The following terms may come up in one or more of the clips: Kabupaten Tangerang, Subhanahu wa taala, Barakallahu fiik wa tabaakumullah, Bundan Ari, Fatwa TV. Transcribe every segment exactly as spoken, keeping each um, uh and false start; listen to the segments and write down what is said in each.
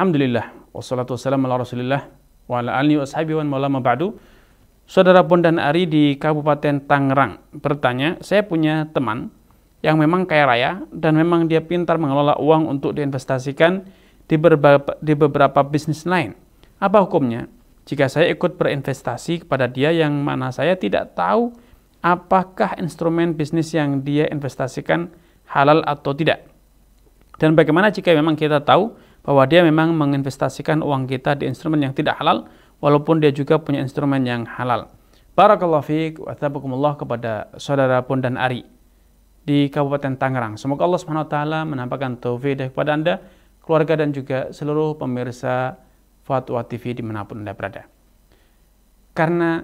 Alhamdulillah wassalatu wassalamu ala rasulillah wa ala alihi wa ashabihi wa maulama ba'du. Saudara Bundan Ari di Kabupaten Tangerang bertanya, saya punya teman yang memang kaya raya dan memang dia pintar mengelola uang untuk diinvestasikan di beberapa, di beberapa bisnis lain. Apa hukumnya jika saya ikut berinvestasi kepada dia yang mana saya tidak tahu apakah instrumen bisnis yang dia investasikan halal atau tidak? Dan bagaimana jika memang kita tahu bahwa dia memang menginvestasikan uang kita di instrumen yang tidak halal, walaupun dia juga punya instrumen yang halal? Barakallahu fiik wa tabaakumullah kepada saudara Bundan Ari di Kabupaten Tangerang. Semoga Allah Subhanahu wa taala menampakkan taufik kepada Anda, keluarga, dan juga seluruh pemirsa Fatwa T V dimanapun Anda berada. Karena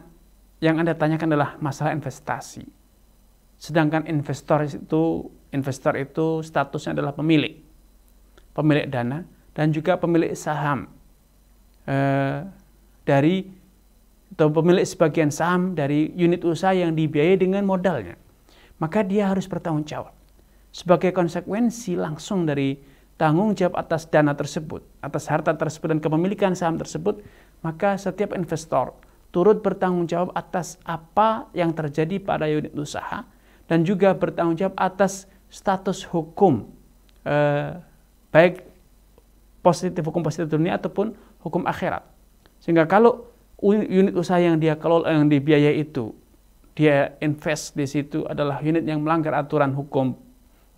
yang Anda tanyakan adalah masalah investasi. Sedangkan investor itu, investor itu statusnya adalah pemilik, pemilik dana, dan juga pemilik saham e, dari atau pemilik sebagian saham dari unit usaha yang dibiayai dengan modalnya, maka dia harus bertanggung jawab sebagai konsekuensi langsung dari tanggung jawab atas dana tersebut, atas harta tersebut dan kepemilikan saham tersebut. Maka setiap investor turut bertanggung jawab atas apa yang terjadi pada unit usaha dan juga bertanggung jawab atas status hukum, eh, baik positif, hukum positif dunia ataupun hukum akhirat. Sehingga kalau unit usaha yang dia kelola, yang dibiaya itu, dia invest di situ adalah unit yang melanggar aturan hukum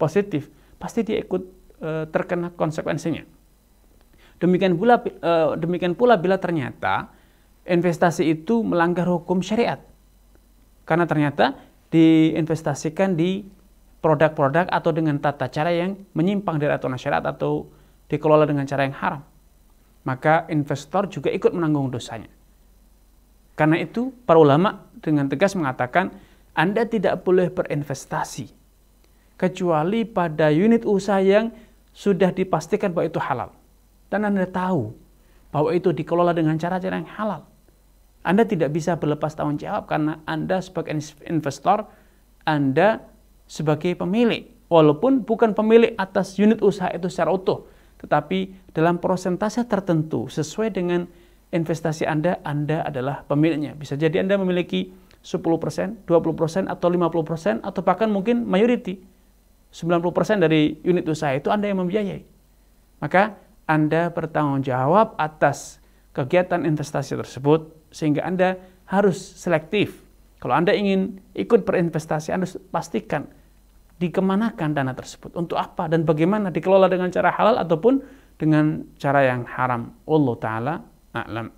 positif, pasti dia ikut e, terkena konsekuensinya. Demikian pula, e, demikian pula bila ternyata investasi itu melanggar hukum syariat, karena ternyata diinvestasikan di produk-produk atau dengan tata cara yang menyimpang dari aturan syariat atau dikelola dengan cara yang haram, maka investor juga ikut menanggung dosanya. Karena itu para ulama dengan tegas mengatakan, Anda tidak boleh berinvestasi kecuali pada unit usaha yang sudah dipastikan bahwa itu halal dan Anda tahu bahwa itu dikelola dengan cara-cara yang halal. Anda tidak bisa berlepas tanggung jawab karena Anda sebagai investor, Anda sebagai pemilik, walaupun bukan pemilik atas unit usaha itu secara utuh, tetapi dalam persentase tertentu sesuai dengan investasi Anda, Anda adalah pemiliknya. Bisa jadi Anda memiliki sepuluh persen, dua puluh persen, atau lima puluh persen, atau bahkan mungkin mayoriti sembilan puluh persen dari unit usaha itu Anda yang membiayai. Maka Anda bertanggung jawab atas kegiatan investasi tersebut, sehingga Anda harus selektif. Kalau Anda ingin ikut berinvestasi, Anda pastikan dikemanakan dana tersebut, untuk apa, dan bagaimana dikelola dengan cara halal ataupun dengan cara yang haram. Wallahu ta'ala a'lam.